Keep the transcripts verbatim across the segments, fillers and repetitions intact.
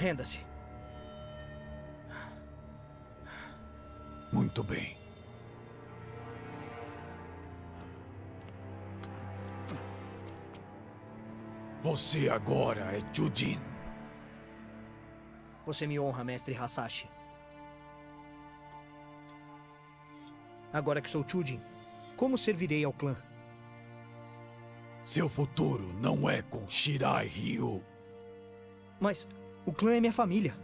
Renda-se. Muito bem. Você agora é Chujin. Você me honra, mestre Hasashi. Agora que sou Chujin, como servirei ao clã? Seu futuro não é com Shirai Ryu. Mas o clã é minha família.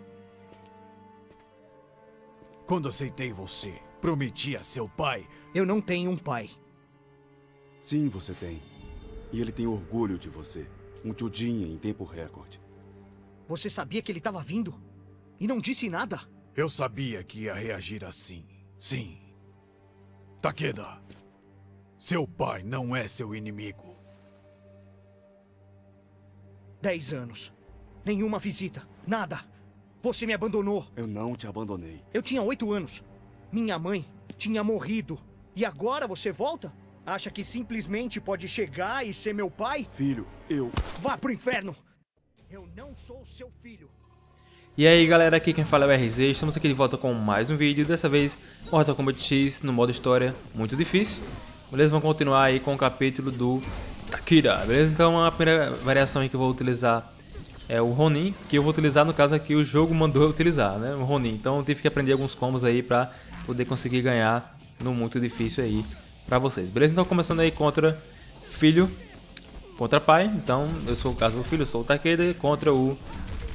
Quando aceitei você, prometi a seu pai... Eu não tenho um pai. Sim, você tem. E ele tem orgulho de você. Um Chujin em tempo recorde. Você sabia que ele estava vindo? E não disse nada? Eu sabia que ia reagir assim. Sim. Takeda, seu pai não é seu inimigo. Dez anos. Nenhuma visita. Nada. Você me abandonou. Eu não te abandonei. Eu tinha oito anos. Minha mãe tinha morrido. E agora você volta? Acha que simplesmente pode chegar e ser meu pai? Filho, eu... Vá pro inferno! Eu não sou seu filho. E aí galera, aqui quem fala é o R Z. Estamos aqui de volta com mais um vídeo. Dessa vez, Mortal Kombat X no modo história. Muito difícil. Beleza? Vamos continuar aí com o capítulo do Takeda. Beleza? Então a primeira variação aí que eu vou utilizar é o Ronin. Que eu vou utilizar, no caso aqui, o jogo mandou eu utilizar, né? O Ronin. Então eu tive que aprender alguns combos aí pra poder conseguir ganhar no muito difícil aí pra vocês, beleza? Então começando aí contra filho, contra pai. Então eu sou o caso do filho, eu sou o Takeda contra o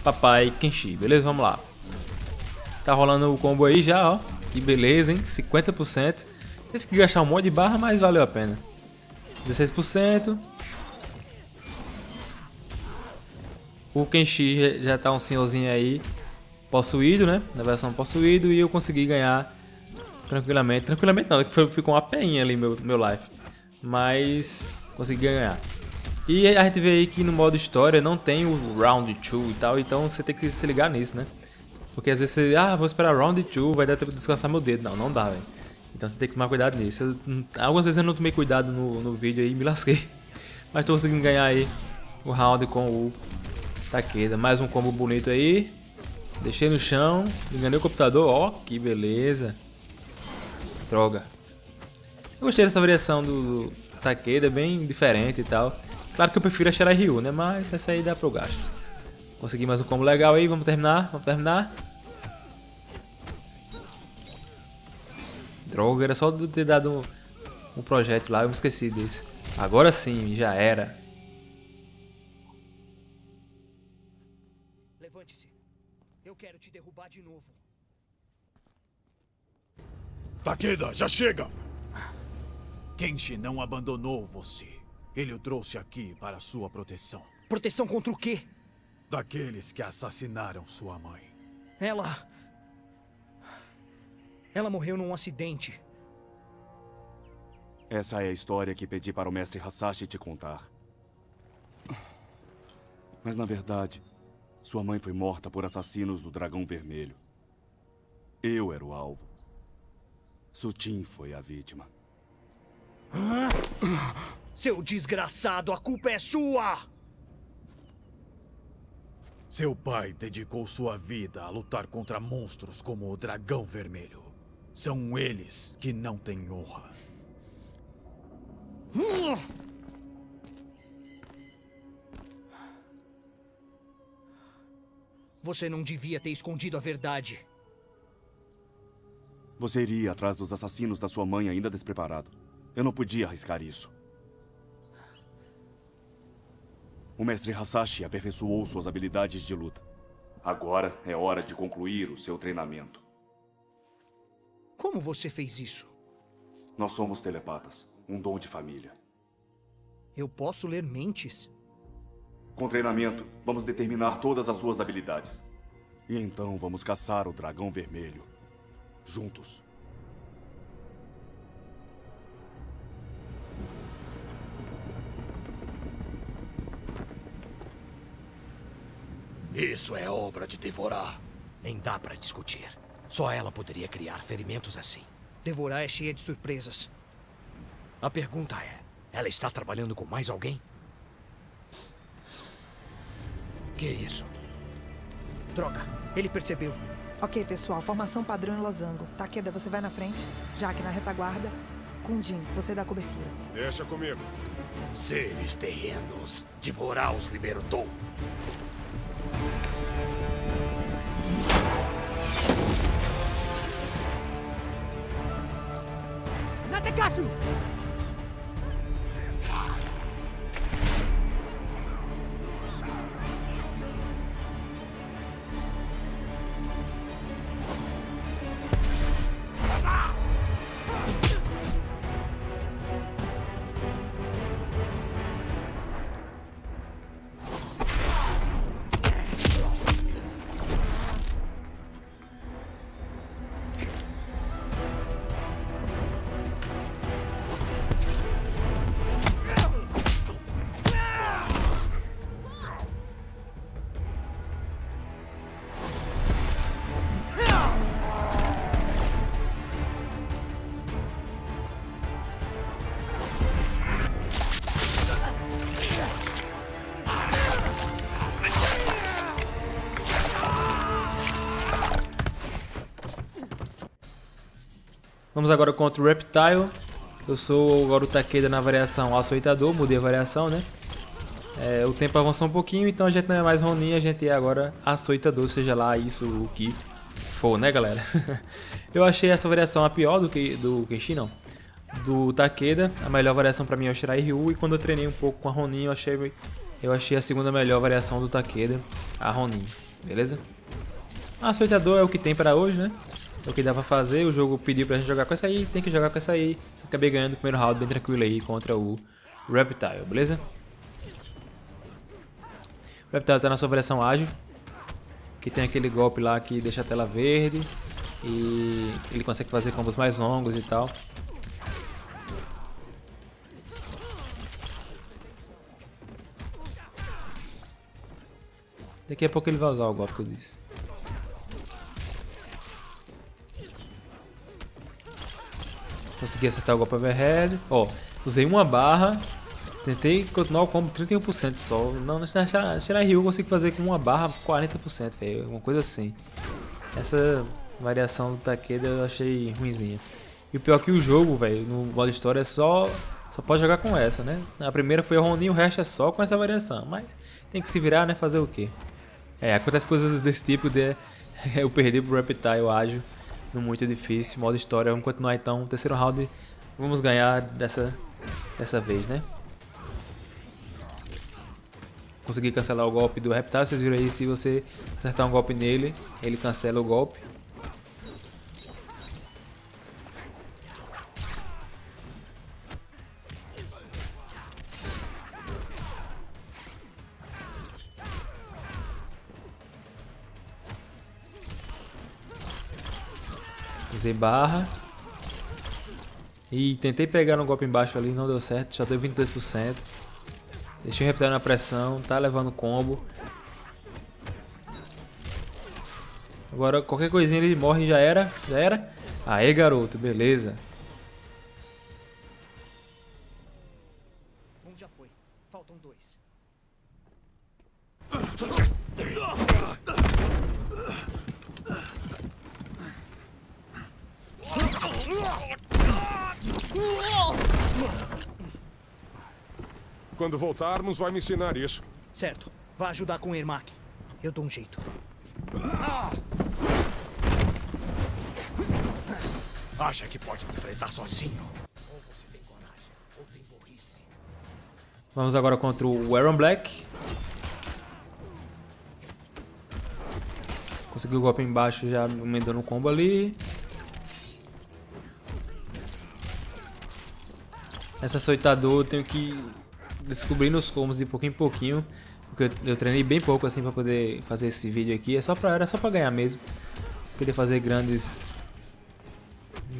papai Kenshi, beleza? Vamos lá. Tá rolando o combo aí já, ó. Que beleza, hein? cinquenta por cento. Teve que gastar um monte de barra, mas valeu a pena. dezesseis por cento. O Kenshi já tá um senhorzinho aí possuído, né? Na versão possuído. E eu consegui ganhar tranquilamente, tranquilamente não, que ficou uma peinha ali meu, meu life, mas consegui ganhar. E a gente vê aí que no modo história não tem o round dois e tal, então você tem que se ligar nisso, né? Porque às vezes você, ah, vou esperar round dois, vai dar tempo de descansar meu dedo. Não, não dá, velho. Então você tem que tomar cuidado nisso. Eu, algumas vezes eu não tomei cuidado no, no vídeo aí e me lasquei. Mas tô conseguindo ganhar aí o round com o Takeda. Mais um combo bonito aí. Deixei no chão, enganei o computador, ó, que beleza. Droga. Eu gostei dessa variação do, do Takeda, bem diferente e tal. Claro que eu prefiro a Shirai Ryu, né? Mas essa aí dá pro gasto. Consegui mais um combo legal aí, vamos terminar, vamos terminar. Droga, era só ter dado um, um projeto lá, eu me esqueci disso. Agora sim, já era. Levante-se. Eu quero te derrubar de novo. Takeda, já chega! Kenshi não abandonou você. Ele o trouxe aqui para sua proteção. Proteção contra o quê? Daqueles que assassinaram sua mãe. Ela... Ela morreu num acidente. Essa é a história que pedi para o mestre Hasashi te contar. Mas na verdade, sua mãe foi morta por assassinos do Dragão Vermelho. Eu era o alvo. Chujin foi a vítima. Ah, seu desgraçado, a culpa é sua! Seu pai dedicou sua vida a lutar contra monstros como o Dragão Vermelho. São eles que não têm honra. Você não devia ter escondido a verdade. Você iria atrás dos assassinos da sua mãe ainda despreparado. Eu não podia arriscar isso. O mestre Hasashi aperfeiçoou suas habilidades de luta. Agora é hora de concluir o seu treinamento. Como você fez isso? Nós somos telepatas, um dom de família. Eu posso ler mentes? Com treinamento, vamos determinar todas as suas habilidades. E então vamos caçar o Dragão Vermelho. Juntos. Isso é obra de D'Vorah. Nem dá pra discutir. Só ela poderia criar ferimentos assim. D'Vorah é cheia de surpresas. A pergunta é, ela está trabalhando com mais alguém? Que isso? Droga, ele percebeu. Ok, pessoal, formação padrão em losango. Takeda, você vai na frente. Jack na retaguarda. Kundin, você dá cobertura. Deixa comigo. Seres terrenos. D'Vorah os libertou. Natekasu! Vamos agora contra o Reptile. Eu sou agora o Takeda na variação açoitador, mudei a variação, né? É, o tempo avançou um pouquinho, então a gente não é mais Ronin, a gente é agora açoitador, seja lá isso o que for, né, galera? Eu achei essa variação a pior do que do Kenshi, não. Do Takeda, a melhor variação pra mim é o Shirai Ryu, e quando eu treinei um pouco com a Ronin, eu achei, eu achei a segunda melhor variação do Takeda, a Ronin, beleza? Açoitador é o que tem para hoje, né? O que dá pra fazer, o jogo pediu pra gente jogar com essa aí, tem que jogar com essa aí. Acabei ganhando o primeiro round bem tranquilo aí contra o Reptile, beleza? O Reptile tá na sua versão ágil, que tem aquele golpe lá que deixa a tela verde e ele consegue fazer combos mais longos e tal. Daqui a pouco ele vai usar o golpe que eu disse. Consegui acertar o golpe overhead. Ó, usei uma barra. Tentei continuar o combo trinta e um por cento só. Não, na Shirai Ryu eu consigo fazer com uma barra quarenta por cento, velho. Alguma coisa assim. Essa variação do Takeda eu achei ruimzinha. E o pior é que o jogo, velho, no modo história é só. Só pode jogar com essa, né? A primeira foi a Ronin, o resto é só com essa variação. Mas tem que se virar, né? Fazer o quê? É, acontece coisas desse tipo de. Eu perdi pro Reptile ágil. Não muito difícil, modo história, vamos continuar então, terceiro round, vamos ganhar dessa, dessa vez, né? Consegui cancelar o golpe do Reptile, vocês viram aí, se você acertar um golpe nele, ele cancela o golpe. Usei barra. E tentei pegar um golpe embaixo ali, não deu certo, já deu vinte e dois por cento. Deixei o Reptile na pressão, tá levando combo. Agora qualquer coisinha ele morre e já era, já era. Aê, garoto, beleza. Um já foi, faltam dois. Quando voltarmos, vai me ensinar isso. Certo. Vai ajudar com o Ermac. Eu dou um jeito. Acha que pode me enfrentar sozinho? Ou você tem coragem, ou tem burrice. Vamos agora contra o Erron Black. Conseguiu o golpe embaixo, já emendando um combo ali. Essa açoitador eu tenho que descobrir nos combos de pouquinho em pouquinho. Porque eu, eu treinei bem pouco assim pra poder fazer esse vídeo aqui. É só pra, era só pra ganhar mesmo. Não queria fazer grandes.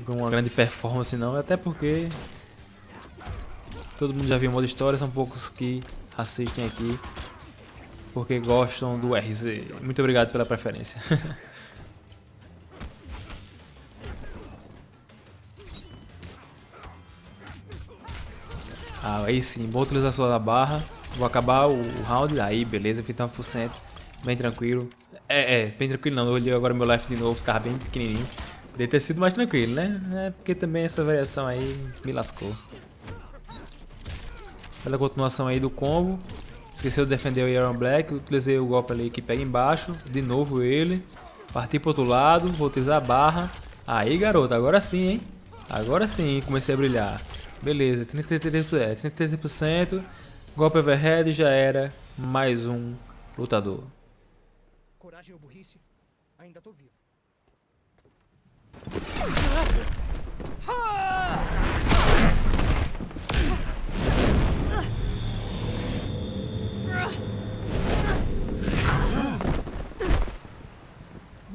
Uma grande performance não. Até porque. Todo mundo já viu o modo história, são poucos que assistem aqui. porque gostam do R Z. Muito obrigado pela preferência. Ah, aí sim, boa utilização da barra. Vou acabar o round, aí beleza, vinte e nove por cento, bem tranquilo. É, é, bem tranquilo não, eu olhei agora meu life de novo, tava bem pequenininho. Poderia ter sido mais tranquilo, né? É, porque também essa variação aí me lascou. Pela continuação aí do combo, esqueceu de defender o Erron Black, utilizei o golpe ali que pega embaixo, de novo ele. Parti pro outro lado, vou utilizar a barra. Aí garoto, agora sim, hein? Agora sim, comecei a brilhar. Beleza, trinta e três por cento, golpe overhead, já era, mais um lutador. Coragem ou burrice, ainda tô vivo.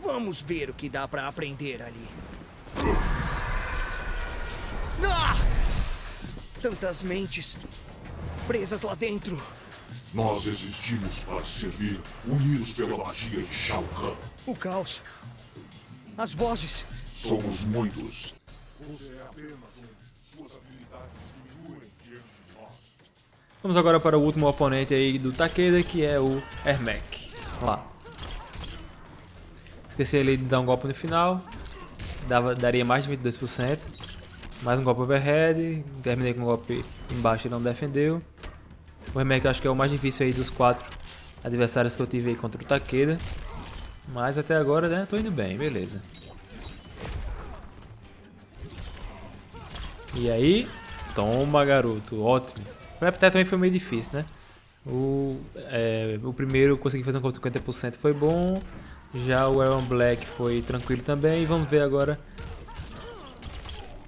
Vamos ver o que dá pra aprender ali. Tantas mentes presas lá dentro. Nós existimos para servir, unidos pela magia de Shao Kahn. O caos. As vozes. Somos muitos. Vamos agora para o último oponente aí do Takeda, que é o Ermac. Lá. Esqueci ele de dar um golpe no final. Dava, daria mais de vinte e dois por cento. Mais um golpe overhead, terminei com um golpe embaixo e não defendeu. O Ermac acho que é o mais difícil aí dos quatro adversários que eu tive aí contra o Takeda. Mas até agora, né, tô indo bem, beleza. E aí, toma garoto, ótimo. O Reptile também foi meio difícil, né? O, é, o primeiro eu consegui fazer um golpe de cinquenta por cento, foi bom. Já o Erron Black foi tranquilo também, e vamos ver agora.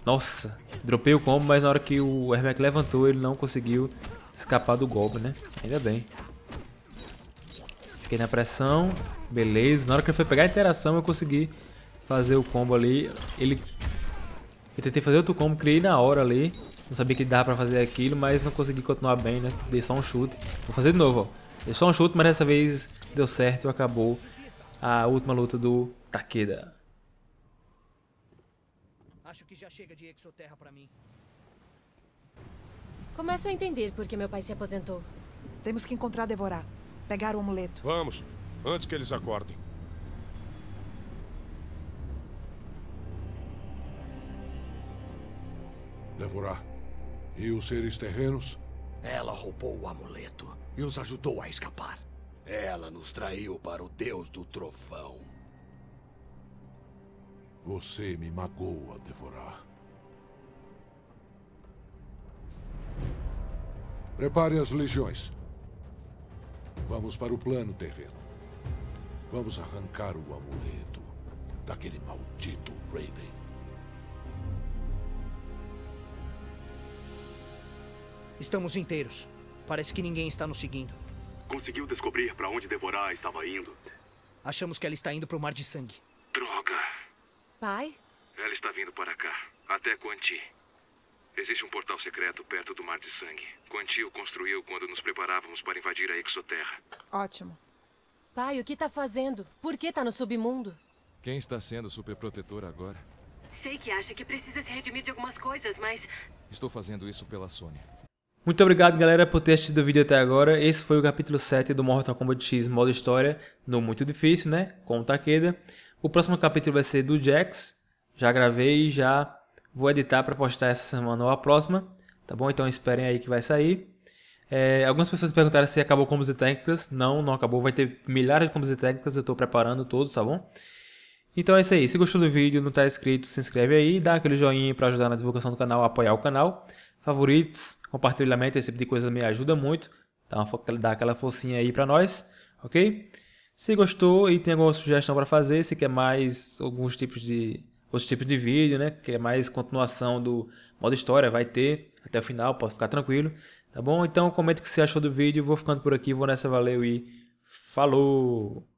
Nossa, dropei o combo, mas na hora que o Ermac levantou, ele não conseguiu escapar do golpe, né? Ainda bem. Fiquei na pressão, beleza. Na hora que ele foi pegar a interação, eu consegui fazer o combo ali. Ele... Eu tentei fazer outro combo, criei na hora ali. Não sabia que dava pra fazer aquilo, mas não consegui continuar bem, né? Dei só um chute. Vou fazer de novo, ó. Dei só um chute, mas dessa vez deu certo e acabou a última luta do Takeda. Acho que já chega de Exoterra pra mim. Começo a entender porque meu pai se aposentou. Temos que encontrar D'Vorah. Pegar o amuleto. Vamos, antes que eles acordem. D'Vorah, e os seres terrenos? Ela roubou o amuleto e os ajudou a escapar. Ela nos traiu para o Deus do Trovão. Você me magoa, D'Vorah. Prepare as legiões. Vamos para o plano terreno. Vamos arrancar o amuleto daquele maldito Raiden. Estamos inteiros. Parece que ninguém está nos seguindo. Conseguiu descobrir para onde D'Vorah estava indo? Achamos que ela está indo para o Mar de Sangue. Droga! Pai? Ela está vindo para cá, até Quan Chi. Existe um portal secreto perto do Mar de Sangue. Quan Chi o construiu quando nos preparávamos para invadir a Exoterra. Ótimo. Pai, o que está fazendo? Por que está no submundo? Quem está sendo superprotetor agora? Sei que acha que precisa se redimir de algumas coisas, mas... Estou fazendo isso pela Sônia. Muito obrigado, galera, por ter assistido o vídeo até agora. Esse foi o capítulo sete do Mortal Kombat X modo história, no muito difícil, né? Com o Takeda. O próximo capítulo vai ser do Jax, já gravei e já vou editar para postar essa semana ou a próxima, tá bom? Então esperem aí que vai sair. É, algumas pessoas perguntaram se acabou combos e técnicas, não, não acabou, vai ter milhares de combos e técnicas, eu estou preparando todos, tá bom? Então é isso aí, se gostou do vídeo, não está inscrito, se inscreve aí, dá aquele joinha para ajudar na divulgação do canal, apoiar o canal, favoritos, compartilhamento, esse tipo de coisa me ajuda muito, dá, uma, dá aquela forcinha aí para nós, ok? Se gostou e tem alguma sugestão para fazer, se quer mais alguns tipos de outros tipos de vídeo, né? Quer mais continuação do modo história, vai ter até o final, pode ficar tranquilo, tá bom? Então comenta o que você achou do vídeo, vou ficando por aqui, vou nessa, valeu e falou!